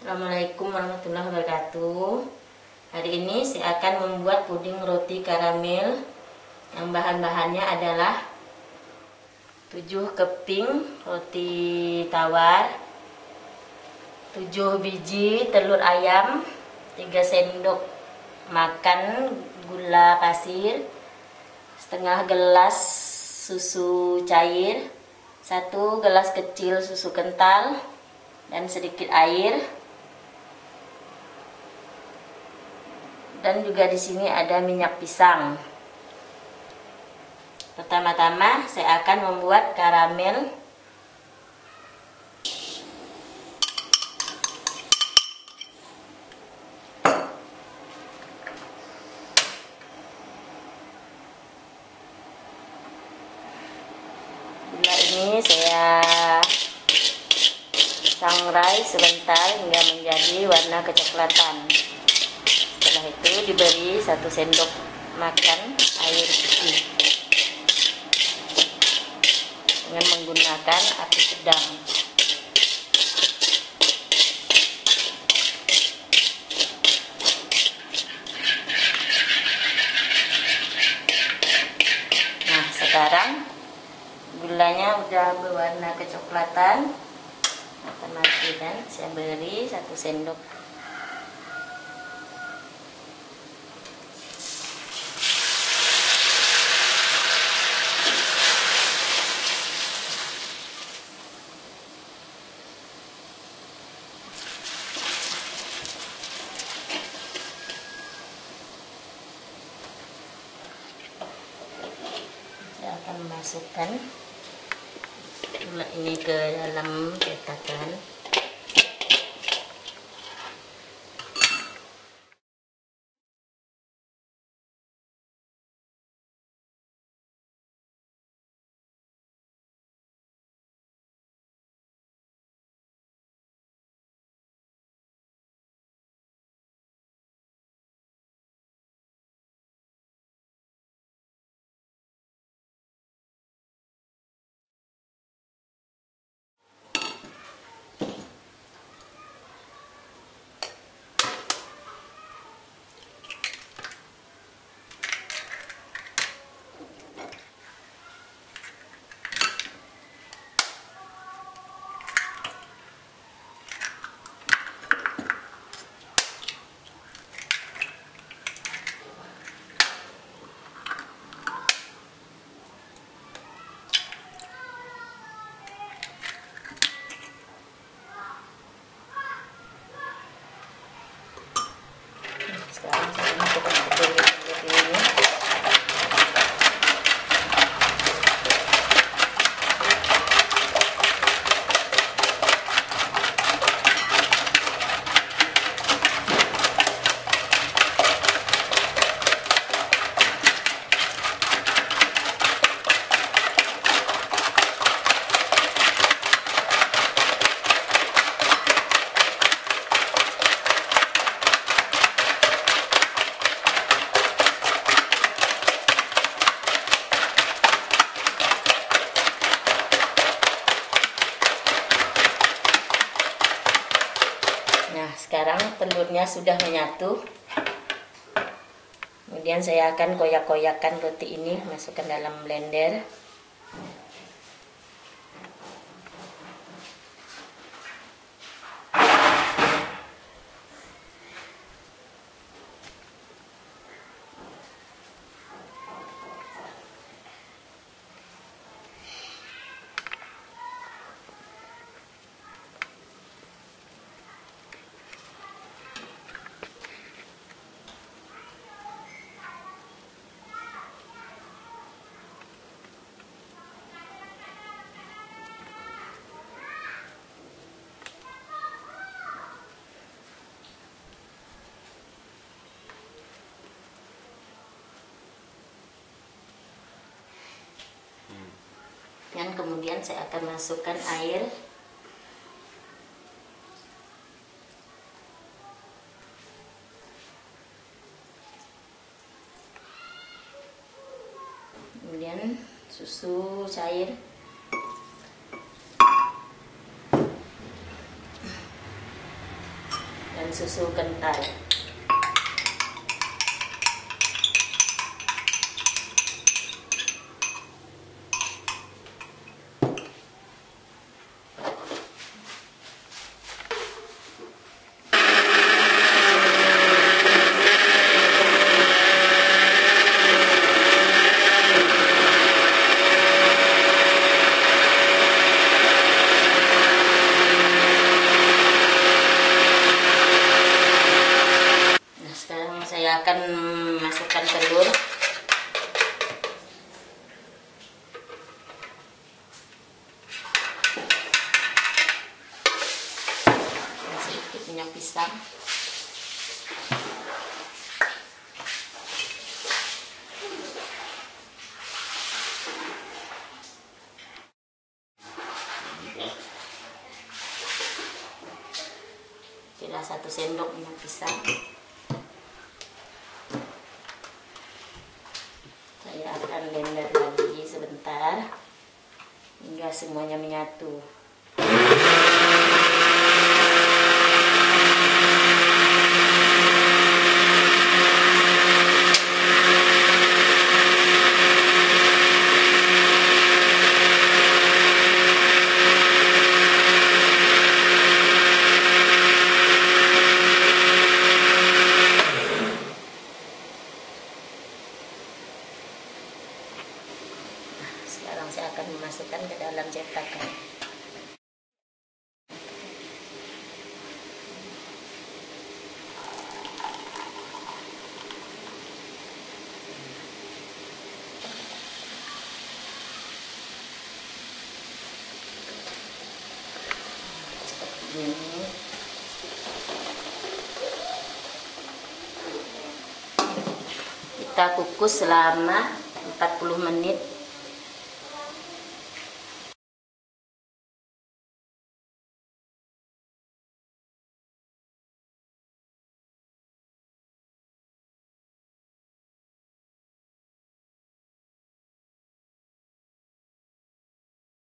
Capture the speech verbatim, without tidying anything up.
Assalamualaikum warahmatullahi wabarakatuh. Hari ini saya akan membuat puding roti karamel yang bahan-bahannya adalah tujuh keping roti tawar, tujuh biji telur ayam, tiga sendok makan gula pasir, setengah gelas susu cair, satu gelas kecil susu kental, dan sedikit air. Dan juga di sini ada minyak pisang. Pertama-tama saya akan membuat karamel. Gula ini saya sangrai sebentar hingga menjadi warna kecoklatan. Setelah itu diberi satu sendok makan air putih dengan menggunakan api sedang. Nah, sekarang gulanya udah berwarna kecoklatan. Teman-teman, saya beri satu sendok. Akan masukkan gula ini ke dalam cetakan. Sekarang telurnya sudah menyatu. Kemudian saya akan koyak-koyakan roti ini, masukkan dalam blender. Dan kemudian saya akan masukkan air. Kemudian susu cair. susu kental. Akan masukkan telur. Sedikit minyak pisang. Kira satu sendok minyak pisang. Saya akan blender lagi sebentar hingga semuanya menyatu. Sekarang saya akan memasukkan ke dalam cetakan. Seperti ini. Kita kukus selama empat puluh menit.